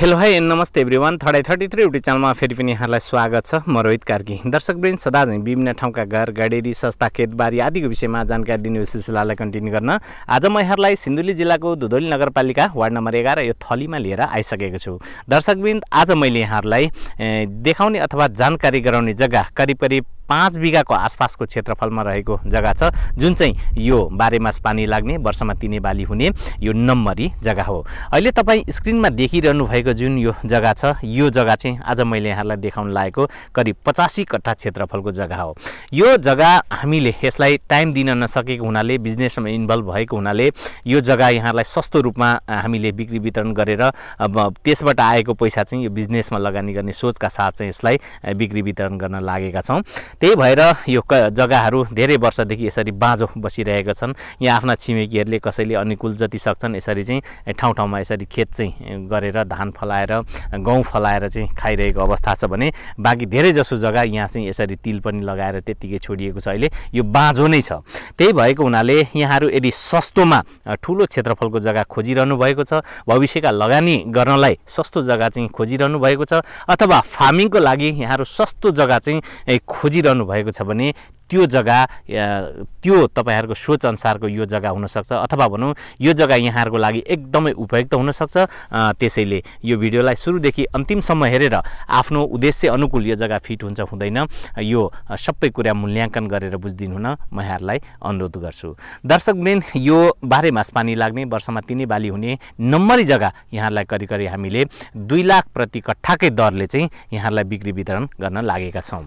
Hello hi नमस्ते everyone 3rdeye33 YouTube च्यानलमा फेरि पनि यहाँलाई स्वागत छ। म रोहित कार्की। दर्शकवृन्द, सदा झैं विभिन्न ठाउँका घर गाडेरी संस्था खेतबारी आदिको विषयमा जानकारी दिने यो सिलसिलालाई कन्टिन्यू गर्न आज म यहाँलाई सिन्धुली जिल्लाको दुधौली नगरपालिका वार्ड नम्बर 11 यो थलीमा लिएर आइसकेको छु। दर्शकवृन्द, आज मैले यहाँलाई देखाउने अथवा जानकारी गराउने जग्गा करिब 5 बिघा को आसपास को क्षेत्रफल में रहेको जग्गा छ, जुन चाहिँ यो बाह्रैमास पानी लाग्ने वर्षमा 3 बाली हुने यो नम्बरी जग्गा हो। अहिले तपाई स्क्रिनमा देखिरहनु भएको जुन यो जग्गा छ, यो जग्गा चाहिँ आज मैले यहाँलाई देखाउन लागेको करिब 85 कट्ठा क्षेत्रफलको जग्गा हो। यो जग्गा हामीले यसलाई टाइम दिन नसकेको हुनाले, बिजनेसमा इन्भल्भ भएको हुनाले यो जग्गा यहाँलाई सस्तो रूपमा हामीले बिक्री वितरण गरेर त्यसबाट आएको पैसा चाहिँ यो बिजनेसमा लगानी गर्ने सोचका साथ चाहिँ यसलाई बिक्री वितरण गर्न लागेका छौं। त्यही भएर यो जग्गाहरू धेरै वर्षदेखि यसरी बाँझो बसिरहेका छन्। यहाँ आफ्ना छिमेकीहरूले कसैले अनुकूल जति सक्छन् यसरी चाहिँ ठाउँ ठाउँमा यसरी खेत चाहिँ गरेर धान फलाएर गहुँ फलाएर चाहिँ खाइरहेको अवस्था छ भने बाँकी धेरै जसो जग्गा यहाँ चाहिँ यसरी तिल पनि लगाएर त्यतिकै छोडिएको छ। अहिले यो बाँझो नै छ। त्यही भएको हुनाले यहाँहरू यदि सस्तोमा ठुलो क्षेत्रफलको जग्गा खोजिरहनु भएको छ, भविष्यका लगानी गर्नलाई सस्तो जग्गा चाहिँ खोजिरहनु भएको छ, अथवा फार्मिङको लागि यहाँहरू सस्तो जग्गा चाहिँ खोजिरहनु भएको छ भने त्यो जग्गा तपाईहरुको सोच अनुसारको यो जग्गा हुन सक्छ, अथवा भनौं यो जग्गा यहाँहरुको लागि एकदमै उपयुक्त हुन सक्छ। त्यसैले यो भिडियोलाई सुरुदेखि अन्तिमसम्म हेरेर आफ्नो उद्देश्य अनुकूल यो जग्गा फिट हुन्छ हुँदैन यो सबै कुरा मूल्याङ्कन गरेर बुझिदिनु हुन म यहाँहरुलाई अनुरोध गर्छु। दर्शकवृन्द, यो 12 मास पानी लाग्ने वर्षमा 3 बाली हुने नम्बरी जग्गा यहाँहरुलाई करिकरी हामीले 2 लाख प्रति कट्ठाकै दरले चाहिँ यहाँहरुलाई बिक्री वितरण गर्न लागेका छौं।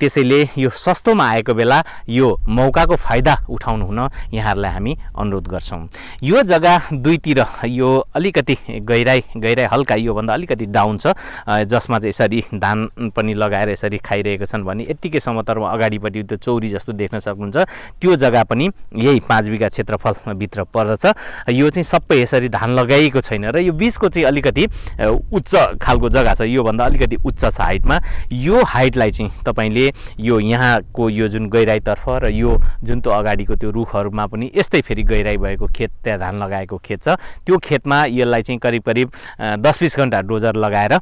त्यसैले यो सस्तोमा आएको बेला यो मौकाको फाइदा उठाउनु हुन यहाँहरुलाई हामी अनुरोध गर्छौं। यो जग्गा दुईतिर यो अलिकति गहिराई हल्का यो भन्दा अलिकति डाउन छ, जसमा चाहिँ यसरी धान पनि लगाएर यसरी खाइरहेका छन् भने यतिकै समतलमा अगाडिपट्टि त्यो चौरी जस्तो देख्न सक्नुहुन्छ। त्यो जग्गा पनि यही 5 बिघा क्षेत्रफल भित्र पर्दछ। यो चाहिँ सबै यसरी धान लगाइएको छैन र यो बीचको चाहिँ अलिकति उच्च खालको जग्गा छ, यो भन्दा अलिकति उच्च छ हाइटमा। यो हाइटलाई चाहिँ तपाईले यो यहाँको यो जुन गहिराईतर्फ र यो जुन त्यो अगाडिको त्यो रुखहरुमा पनि यस्तै फेरि गहिराई भएको खेत, त्यहाँ धान लगाएको खेत छ, त्यो खेतमा यसलाई चाहिँ करिब 10-20 घण्टा डोजर लगाएर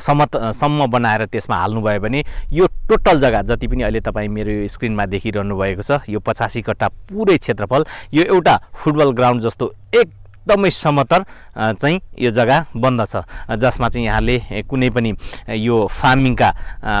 सम्म बनाएर त्यसमा हाल्नुभयो भने यो टोटल जग्गा जति पनि अहिले तपाई मेरो यो स्क्रिनमा देखिरहनु भएको छ, यो 85 कट्ठा पुरै क्षेत्रफल यो एउटा फुटबल ग्राउन्ड जस्तो एकदमै समतल चाहिँ यो जग्गा बन्दछ, जसमा चाहिँ यहाँले कुनै पनि यो फार्मिङका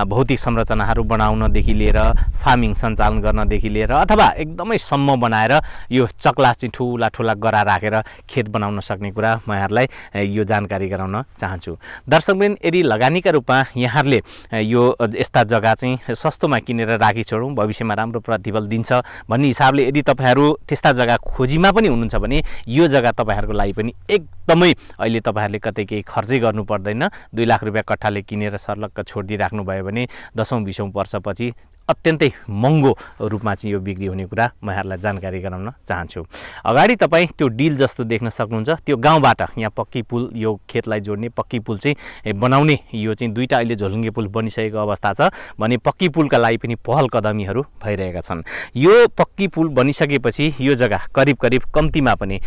भौतिक संरचनाहरू बनाउनदेखि लिएर फार्मिङ सञ्चालन गर्नदेखि लिएर अथवा एकदमै सम्म बनाएर यो चक्ला चाहिँ ठुला ठुला गरा राखेर खेत बनाउन सक्ने कुरा म यहाँलाई यो जानकारी गराउन चाहन्छु। दर्शकवृन्द, यदि लगानीका रूपमा यहाँले यो यस्ता जग्गा चाहिँ सस्तोमा किनेर राखी छोडौं भविष्यमा राम्रो प्रतिफल दिन्छ भन्ने हिसाबले यदि तपाईहरू त्यस्ता जग्गा खोजीमा पनि हुनुहुन्छ भने यो जग्गा तपाईहरूको लागि पनि एकदमै अहिले तपाईहरुले कतै केही खर्चै गर्नु पर्दैन। 2 लाख रुपैयाँ कट्ठाले किनेर सर्लक्क छोड्दी राख्नु भयो भने 10-20 वर्षपछि अत्यन्तै महँगो रूपमा चाहिँ यो बिक्री हुने कुरा म यहाँलाई जानकारी गराउन चाहन्छु। अगाडि तपाई त्यो डील जस्तो देख्न सक्नुहुन्छ, त्यो गाउँबाट यहाँ पक्की पुल यो खेतलाई जोड्ने पक्की पुल चाहिँ बनाउने यो चाहिँ दुईटा अहिले झोलुङ्गे पुल बनिसकेको अवस्था छ भने पक्की पुलका लागि पनि पहल कदमीहरू भइरहेका छन्। यो पक्की पुल बनिसकेपछि यो जग्गा करिब कम्तिमा पनि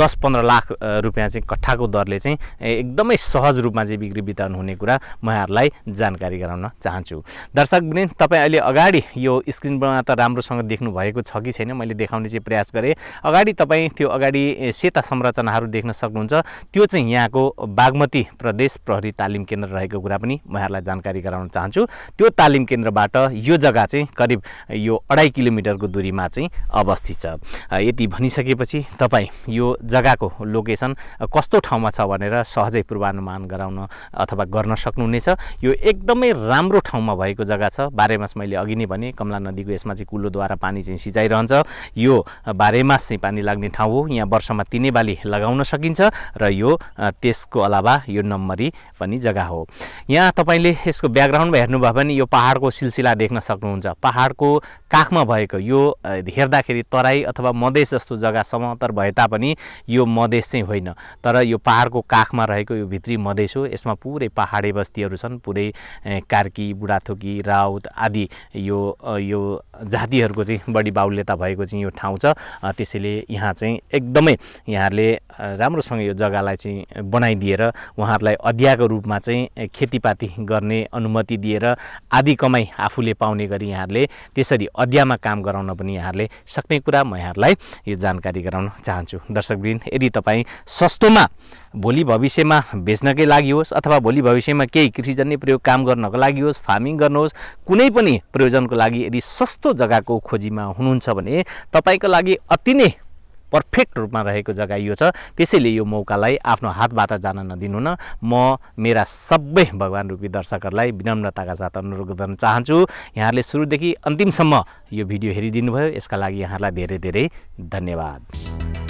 10-15 लाख रुपैयाँ चाहिँ कट्ठाको दरले चाहिँ एकदमै सहज रूपमा चाहिँ बिक्री वितरण हुने कुरा म यहाँलाई जानकारी गराउन चाहन्छु। दर्शकवृन्द, तपाई अहिले अगाडि यो स्क्रिनमा त राम्रोसँग देख्नु भएको छ कि छैन मैले देखाउने चाहिँ प्रयास गरे। अगाडि तपाईं त्यो अगाडि सेता संरचनाहरू देख्न सक्नुहुन्छ, त्यो चाहिँ यहाँको बागमती प्रदेश प्रहरी तालिम केन्द्र रहेको कुरा पनि म यहाँलाई जानकारी गराउन चाहन्छु। त्यो तालिम केन्द्रबाट यो जग्गा चाहिँ करिब यो 2.5 किलोमिटरको दूरीमा चाहिँ अवस्थित छ। यति भनिसकेपछि तपाई यो जग्गाको लोकेसन कस्तो ठाउँमा छ भनेर सहजै पूर्वानुमान गराउन अथवा गर्न सक्नुहुनेछ। यो एकदमै राम्रो ठाउँमा भएको जग्गा छ। 12 मास मैले अघि नै भने कमला नदीको यसमा चाहिँ कुलोद्वारा पानी चाहिँ सिँचाइरहन्छ। यो 12 मास चाहिँ पानी लाग्ने ठाउँ हो। यहाँ वर्षमा 3 बाली लगाउन सकिन्छ र यो त्यसको अलावा यो नम्बरी पनि जग्गा हो। यहाँ तपाईले यसको ब्याकग्राउन्डमा हेर्नुभयो भने यो पहाडको सिलसिला देख्न सक्नुहुन्छ। पहाडको काखमा भएको यो हेर्दाखेरि तराई अथवा मधेस जस्तो जग्गा समतर भए तापनि यो मधेस चाहिँ होइन, तर यो पहाडको काखमा रहेको यो भित्री मधेस हो। यसमा पुरै पहाडी बस्तीहरू छन्, पुरै कार्की, बुढाथोकी, राउत आदि यो यो जातिहरुको चाहिँ बढी बाहुल्यता भएको चाहिँ यो ठाउँ छ। त्यसैले यहाँ चाहिँ एकदमै यहाँहरुले राम्रोसँग यो जग्गालाई चाहिँ बनाइदिएर उहाँहरुलाई अध्यायको रूपमा चाहिँ खेतीपाती गर्ने अनुमति दिएर आदि कमाई आफूले पाउने गरी यहाँहरुले त्यसरी अध्यायमा काम गराउन पनि यहाँहरुले सक्ने कुरा म यहाँहरुलाई यो जानकारी गराउन चाहन्छु। दर्शकवृन्द, यदि तपाईं सस्तोमा भोलि भविष्यमा बेच्नकै लागि होस् अथवा भोलि भविष्यमा केही कृषिजन्य प्रयोग काम गर्नको लागि होस्, फार्मिङ गर्नुहोस्, कुनै पनि प्रयोजनको लागि यदि सस्तो जग्गाको खोजीमा हुनुहुन्छ भने तपाईको लागि अति नै पर्फेक्ट रूपमा रहेको जग्गा यो छ। त्यसैले यो मौकालाई आफ्नो हातबाट जान नदिनु न म मेरा सबै भगवान रूपी दर्शकहरूलाई विनम्रताका साथ अनुरोध गर्न चाहन्छु। यहाँहरूले सुरुदेखि अन्तिमसम्म यो भिडियो हेरिदिनु भयो, यसका लागि यहाँहरूलाई धेरै धेरै धन्यवाद।